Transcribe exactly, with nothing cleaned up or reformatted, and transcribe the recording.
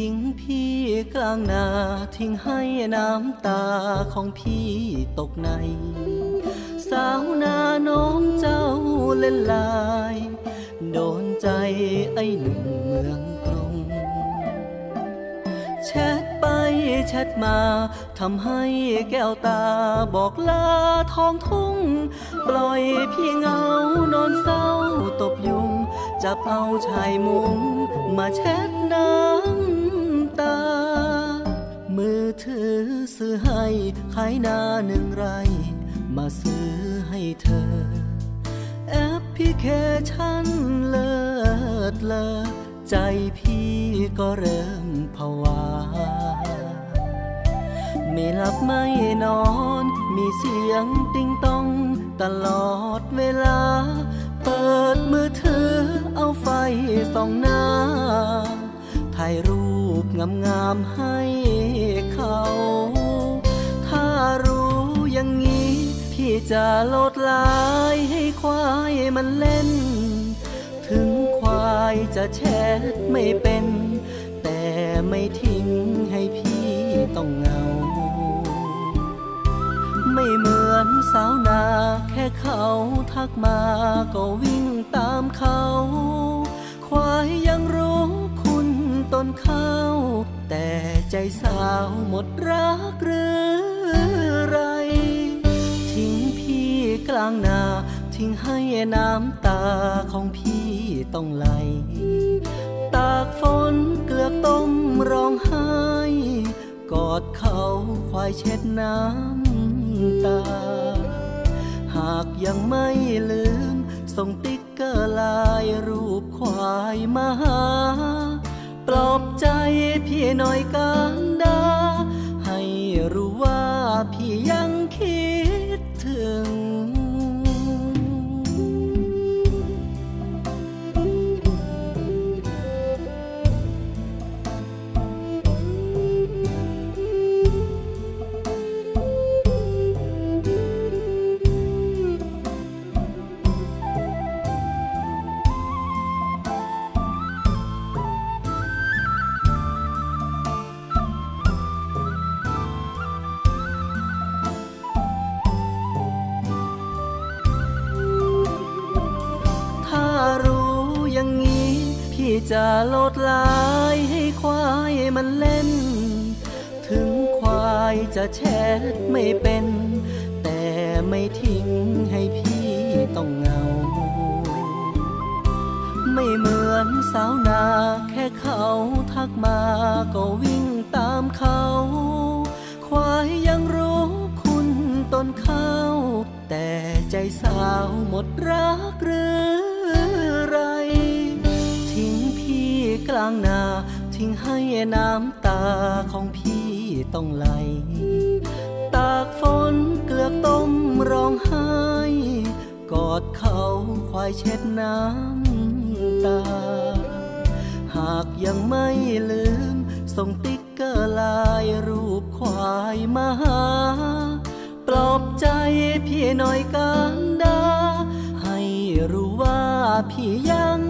ทิ้งพี่กลางนาทิ้งให้น้ำตาของพี่ตกในสาวนาน้องเจ้าเล่นลายโดนใจไอ้หนุ่มเมืองกรุงแชทไปแชทมาทำให้แก้วตาบอกลาท้องทุ่งปล่อยพี่เงานอนเศร้าตบยุงจับเอาชายมุงมาแชทน้ำตามือถือซื้อให้ขายนาหนึ่งไรมาซื้อให้เธอแอปพลิเคชันเลิศเลอใจพี่ก็เริ่มผวาไม่หลับไม่นอนมีเสียงติ๊งต้องตลอดเวลาเปิดมือถือเอาไฟส่องหน้าถ่ายรูปงามๆให้เขาถ้ารู้อย่างนี้พี่จะโลดลายให้ควายมันเล่นถึงควายจะแชทไม่เป็นแต่ไม่ทิ้งให้พี่ต้องเหงาไม่เหมือนสาวนาแค่เขาทักมาก็วิ่งตามเขาควายยังรู้คุณต้นเขาแต่ใจสาวหมดรักหรือไรทิ้งพี่กลางนาทิ้งให้น้ำตาของพี่ต้องไหลตากฝนเกลือต้มร้องไห้กอดเขาควายเช็ดน้ำตาหากยังไม่ลืมส่งติ๊กเกอร์ลายรูปควายมาหาปลอบใจพี่หน่อยกันดาให้รู้ว่าพี่ยังคิดถึงจะโลดลายให้ควายมันเล่นถึงควายจะแชทไม่เป็นแต่ไม่ทิ้งให้พี่ต้องเหงาไม่เหมือนสาวนาแค่เขาทักมาก็วิ่งตามเขาควายยังรู้คุณต้นเขาแต่ใจสาวหมดรักหรือไรกลางนาทิ้งให้น้ำตาของพี่ต้องไหลตากฝนเกลือต้มร้องไห้กอดเขาควายเช็ดน้ำตาหากยังไม่ลืมส่งติ๊กเกอร์ลายรูปควายมาหาปลอบใจพี่หน่อยกันดาให้รู้ว่าพี่ยัง